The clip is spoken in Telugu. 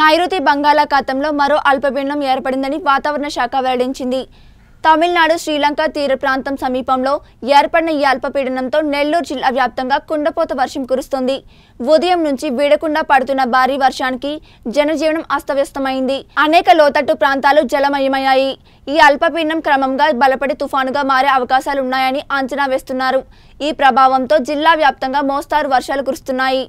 నైరుతి బంగాళాఖాతంలో మరో అల్పపీడనం ఏర్పడిందని వాతావరణ శాఖ వెల్లడించింది. తమిళనాడు శ్రీలంక తీర ప్రాంతం సమీపంలో ఏర్పడిన ఈ అల్పపీడనంతో నెల్లూరు జిల్లా వ్యాప్తంగా కుండపోత వర్షం కురుస్తోంది. ఉదయం నుంచి వీడకుండా పడుతున్న భారీ వర్షానికి జనజీవనం అస్తవ్యస్తమైంది. అనేక లోతట్టు ప్రాంతాలు జలమయమయ్యాయి. ఈ అల్పపీడనం క్రమంగా బలపడి తుఫానుగా మారే అవకాశాలున్నాయని అంచనా వేస్తున్నారు. ఈ ప్రభావంతో జిల్లా వ్యాప్తంగా మోస్తారు వర్షాలు కురుస్తున్నాయి.